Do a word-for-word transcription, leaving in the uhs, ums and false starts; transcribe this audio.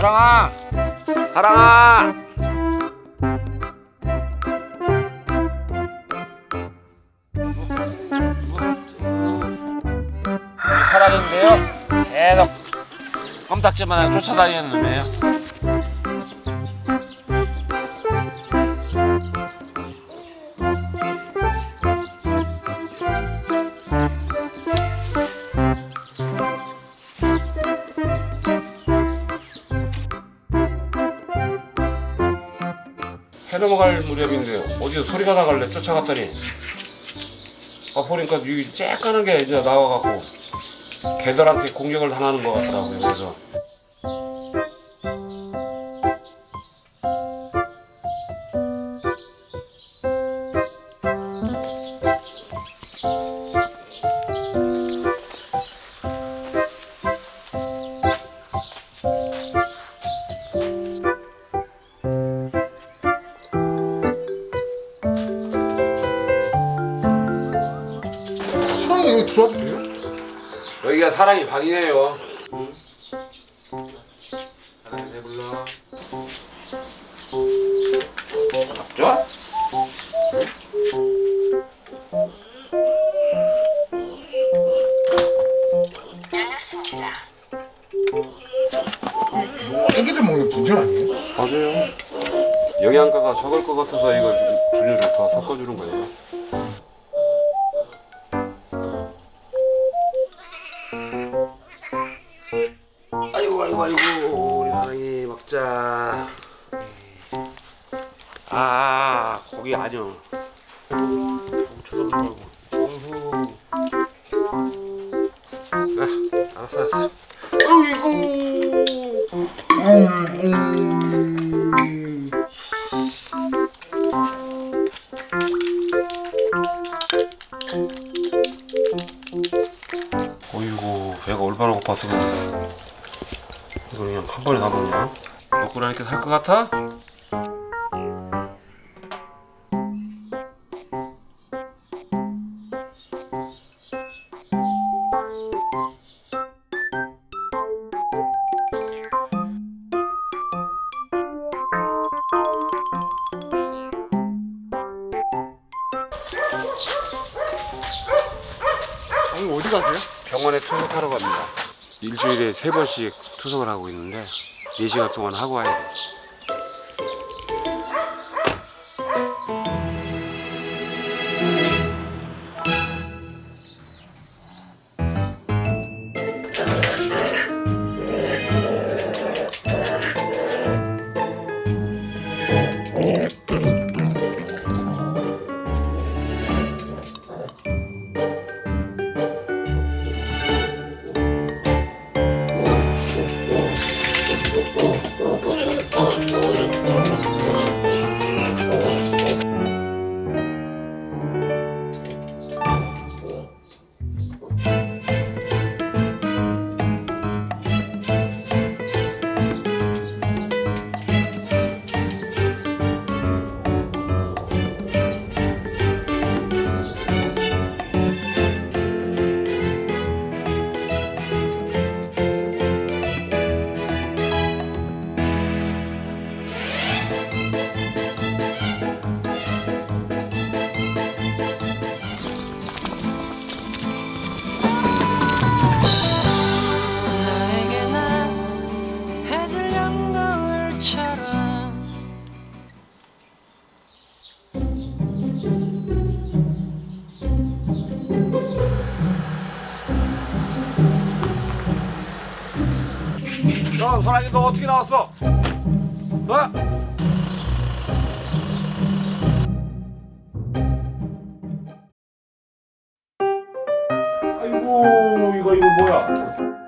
사랑아! 사랑아! 사랑인데요. 계속 껌딱지만 쫓아다니는 놈이에요. 해 넘어갈 무렵인데요. 어디서 소리가 나갈래 쫓아갔더니 아 보니까 이 쬐까는 게 이제 나와갖고 개들한테 공격을 당하는 것 같더라고요. 그래서 사랑이 여기 들어와도 돼요? 여기가 사랑이 방이에요. 응. 사랑이 배불러. 맞죠? 알았습니다. 애기들 먹는 분자 아니에요? 맞아요. 영양가가 적을 것 같아서 이걸 분유를 더 섞어주는 거예요. 아이고 아이고 아이고 우리 사랑이 먹자. 아 고기 아니요. 쳐다보지 말고. 어후. 아 알았어 알았어. 아이고. 어이구 배가 얼마나 고파서 그런가. 이거 그냥 한 번에 다 먹냐? 먹고 나니까 살 것 같아? 아니 어디 가세요? 병원에 투석하러 갑니다. 일주일에 세 번씩 투석을 하고 있는데 네 시간 동안 하고 와야 돼. 야, 사랑이 너 어떻게 나왔어? 어? 아이고 이거 이거 뭐야?